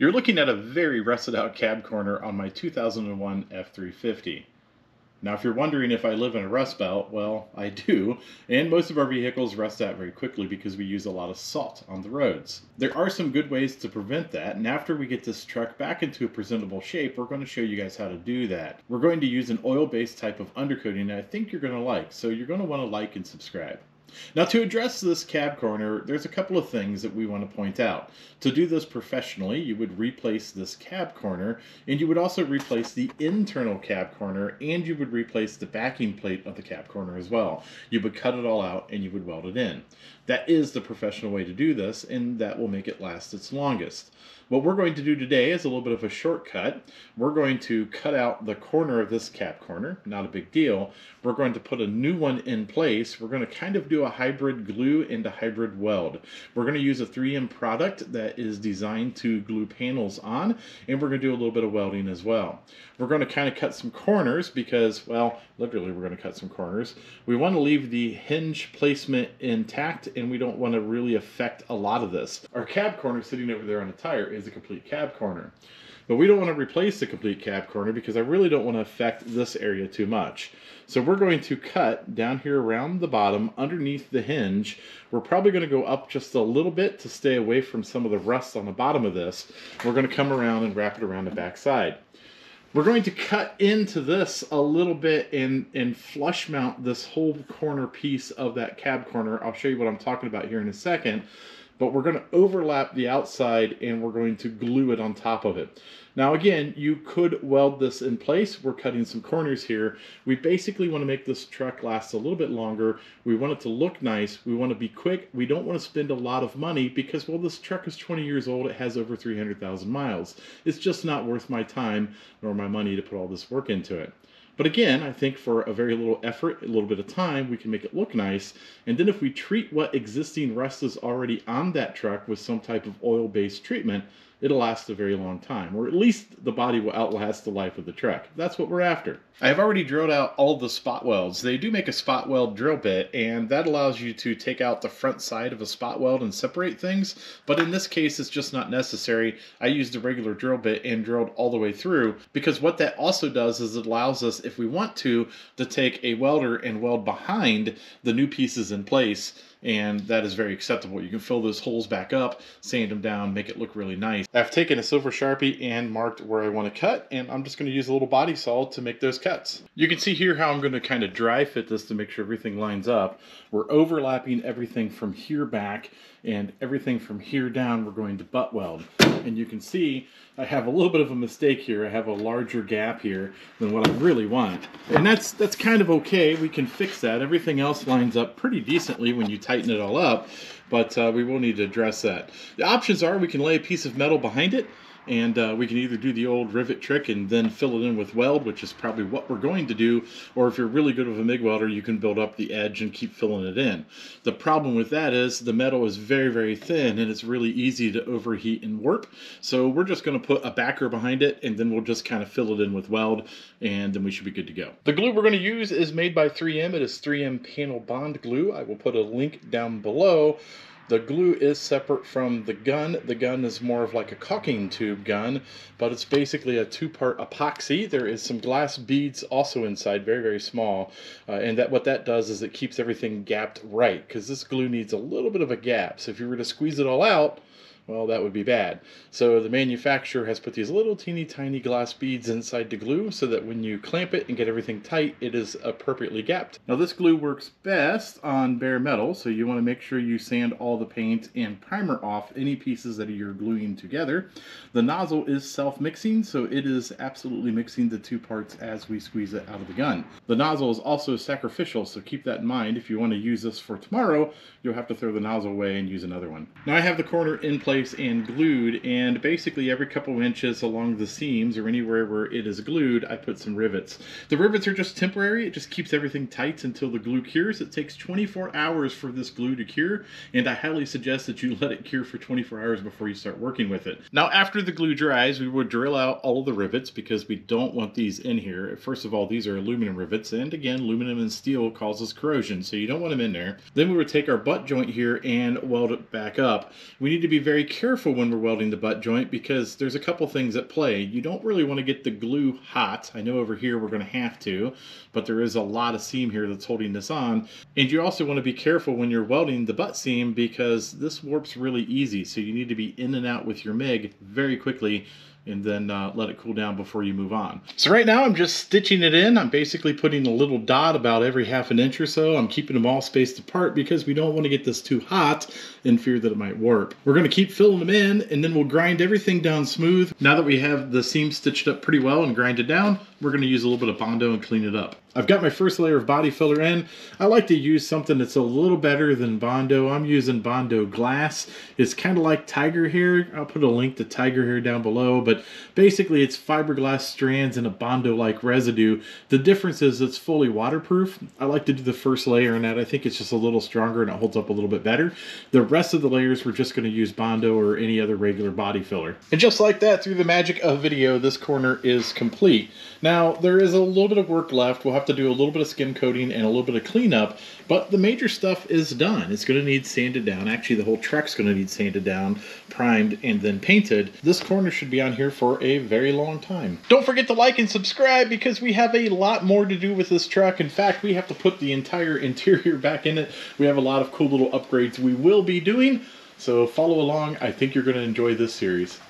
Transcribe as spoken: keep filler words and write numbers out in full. You're looking at a very rusted out cab corner on my two thousand one F three fifty. Now if you're wondering if I live in a rust belt, well, I do, and most of our vehicles rust out very quickly because we use a lot of salt on the roads. There are some good ways to prevent that, and after we get this truck back into a presentable shape, we're going to show you guys how to do that. We're going to use an oil-based type of undercoating that I think you're going to like, so you're going to want to like and subscribe. Now to address this cab corner, there's a couple of things that we want to point out. To do this professionally, you would replace this cab corner, and you would also replace the internal cab corner, and you would replace the backing plate of the cab corner as well. You would cut it all out and you would weld it in. That is the professional way to do this, and that will make it last its longest. What we're going to do today is a little bit of a shortcut. We're going to cut out the corner of this cab corner, not a big deal. We're going to put a new one in place. We're going to kind of do a hybrid glue and a hybrid weld. We're going to use a three M product that is designed to glue panels on, and we're going to do a little bit of welding as well. We're going to kind of cut some corners because, well, literally we're going to cut some corners. We want to leave the hinge placement intact, and we don't want to really affect a lot of this. Our cab corner sitting over there on the tire is a complete cab corner. But we don't want to replace the complete cab corner because I really don't want to affect this area too much. So we're going to cut down here around the bottom underneath the hinge. We're probably going to go up just a little bit to stay away from some of the rust on the bottom of this. We're going to come around and wrap it around the back side. We're going to cut into this a little bit and, and flush mount this whole corner piece of that cab corner. I'll show you what I'm talking about here in a second. But we're going to overlap the outside and we're going to glue it on top of it. Now again, you could weld this in place. We're cutting some corners here. We basically want to make this truck last a little bit longer. We want it to look nice. We want to be quick. We don't want to spend a lot of money because, well, this truck is twenty years old. It has over three hundred thousand miles. It's just not worth my time nor my money to put all this work into it. But again, I think for a very little effort, a little bit of time, we can make it look nice. And then if we treat what existing rust is already on that truck with some type of oil-based treatment, it'll last a very long time, or at least the body will outlast the life of the truck. That's what we're after. I have already drilled out all the spot welds. They do make a spot weld drill bit, and that allows you to take out the front side of a spot weld and separate things. But in this case, it's just not necessary. I used a regular drill bit and drilled all the way through, because what that also does is it allows us, if we want to, to take a welder and weld behind the new pieces in place, and that is very acceptable. You can fill those holes back up, sand them down, make it look really nice. I've taken a silver Sharpie and marked where I want to cut, and I'm just going to use a little body saw to make those cuts. You can see here how I'm going to kind of dry fit this to make sure everything lines up. We're overlapping everything from here back, and everything from here down we're going to butt weld. And you can see I have a little bit of a mistake here. I have a larger gap here than what I really want. And that's that's kind of okay. We can fix that. Everything else lines up pretty decently when you tighten it all up, but uh, we will need to address that. The options are we can lay a piece of metal behind it, and uh, we can either do the old rivet trick and then fill it in with weld, which is probably what we're going to do, or if you're really good with a MIG welder, you can build up the edge and keep filling it in. The problem with that is the metal is very, very thin, and it's really easy to overheat and warp, so we're just going to put a backer behind it, and then we'll just kind of fill it in with weld, and then we should be good to go. The glue we're going to use is made by three M. It is three M Panel Bond glue. I will put a link down below. The glue is separate from the gun. The gun is more of like a caulking tube gun, but it's basically a two-part epoxy. There is some glass beads also inside, very, very small, uh, and that what that does is it keeps everything gapped right, because this glue needs a little bit of a gap. So if you were to squeeze it all out, well, that would be bad. So the manufacturer has put these little teeny tiny glass beads inside the glue so that when you clamp it and get everything tight, it is appropriately gapped. Now this glue works best on bare metal, so you want to make sure you sand all the paint and primer off any pieces that you're gluing together. The nozzle is self-mixing, so it is absolutely mixing the two parts as we squeeze it out of the gun. The nozzle is also sacrificial, so keep that in mind. If you want to use this for tomorrow, you'll have to throw the nozzle away and use another one. Now I have the corner in place and glued, and basically every couple inches along the seams or anywhere where it is glued, I put some rivets. The rivets are just temporary. It just keeps everything tight until the glue cures. It takes twenty-four hours for this glue to cure, and I highly suggest that you let it cure for twenty-four hours before you start working with it. Now after the glue dries, we would drill out all the rivets because we don't want these in here. First of all, these are aluminum rivets, and again, aluminum and steel causes corrosion, so you don't want them in there. Then we would take our butt joint here and weld it back up. We need to be very very careful when we're welding the butt joint because there's a couple things at play. You don't really want to get the glue hot. I know over here we're going to have to, but there is a lot of seam here that's holding this on. And you also want to be careful when you're welding the butt seam because this warps really easy. So you need to be in and out with your MIG very quickly and then uh, let it cool down before you move on. So right now I'm just stitching it in. I'm basically putting a little dot about every half an inch or so. I'm keeping them all spaced apart because we don't want to get this too hot in fear that it might warp. We're going to keep filling them in and then we'll grind everything down smooth. Now that we have the seam stitched up pretty well and grinded down, we're going to use a little bit of Bondo and clean it up. I've got my first layer of body filler in. I like to use something that's a little better than Bondo. I'm using Bondo Glass. It's kind of like tiger hair. I'll put a link to tiger hair down below, but basically it's fiberglass strands and a Bondo-like residue. The difference is it's fully waterproof. I like to do the first layer in that. I think it's just a little stronger and it holds up a little bit better. The rest of the layers we're just going to use Bondo or any other regular body filler. And just like that, through the magic of video, this corner is complete. Now, there is a little bit of work left. We'll have to do a little bit of skim coating and a little bit of cleanup, but the major stuff is done. It's going to need sanded down. Actually, the whole truck's going to need sanded down, primed, and then painted. This corner should be on here for a very long time. Don't forget to like and subscribe because we have a lot more to do with this truck. In fact, we have to put the entire interior back in it. We have a lot of cool little upgrades we will be doing, so follow along. I think you're going to enjoy this series.